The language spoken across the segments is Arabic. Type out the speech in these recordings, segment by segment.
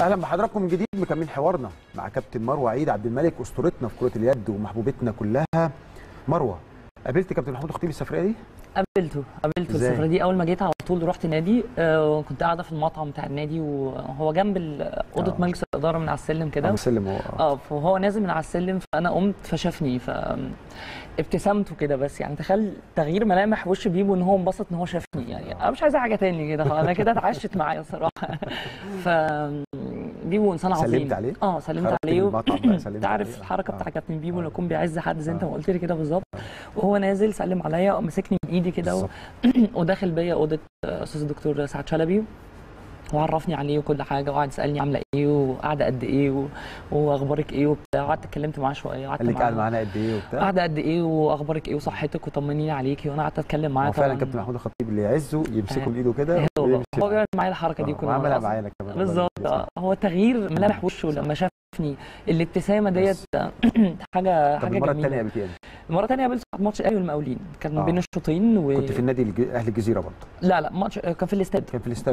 اهلا بحضراتكم من جديد، مكملين حوارنا مع كابتن مروه عيد عبد الملك، اسطورتنا في كره اليد ومحبوبتنا كلها. مروه، قابلت كابتن محمود الخطيب السفريه دي؟ قابلته السفريه دي. اول ما جيت على طول رحت نادي، وكنت قاعده في المطعم بتاع النادي، وهو جنب اوضه مجلس الاداره من على السلم كده، فهو نازل من على السلم، فانا قمت فشافني فابتسامته كده بس، يعني تخيل تغيير ملامح وش بيبو ان هو انبسط ان هو شافني، يعني انا مش عايز حاجه تاني كده، انا كده اتعشت معايا صراحه. ف بيبو انسان عظيم، سلمت عليه سلمت عليه، انت عارف الحركه بتاع كابتن بيبو لما يكون بيعز حد زي انت ما قلت لي كده بالظبط، وهو نازل سلم عليا ومسكني من ايدي كده وداخل بيا اوضه استاذ الدكتور سعد شلبي، وعرفني عليه وكل حاجه، وقعد يسالني عامله ايه وقاعده قد ايه واخبارك ايه وبتاع. قعدت اتكلمت معاه شويه، قعدت معانا قد ايه وبتاع، قاعده قد ايه واخبارك ايه وصحتك وطمنيني عليكي، وانا قعدت اتكلم معاه. فعلا كابتن محمود الخطيب اللي يعزه يمسكه بايده كده، هو بيعمل معايا الحركه دي كلها، عملها معانا كمان بالظبط. هو تغيير ملامح وشه لما شافني، الابتسامه ديت حاجه جميله. المره الثانيه قابلته في ماتش الاهلي والمقاولين، كان بين الشوطين كنت في النادي اهل الجزيره برضه. لا ماتش كان في الاستاد،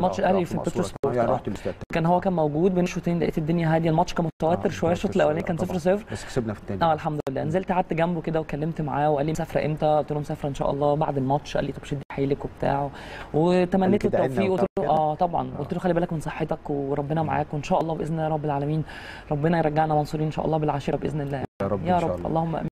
ماتش الاهلي في بتروسبورت، يعني رحت الاستاد، كان موجود. بين الشوطين لقيت الدنيا هاديه، الماتش كان متوتر شويه، الشوط الاولاني كان 0-0 بس كسبنا في الثاني، الحمد لله. نزلت قعدت جنبه كده وكلمت معاه، وقال لي مسافره امتى؟ قلت له مسافره ان شاء الله بعد الماتش. قال لي طب شد حيلك وبتاع، وتمنيت له التوفيق، قلت له طبعا، قلت له خلي بالك من صحتك وربنا معاك، وان شاء الله باذن الله رب العالمين ربنا يرجعنا منصورين ان شاء الله بالعشيره باذن الله يا رب. اللهم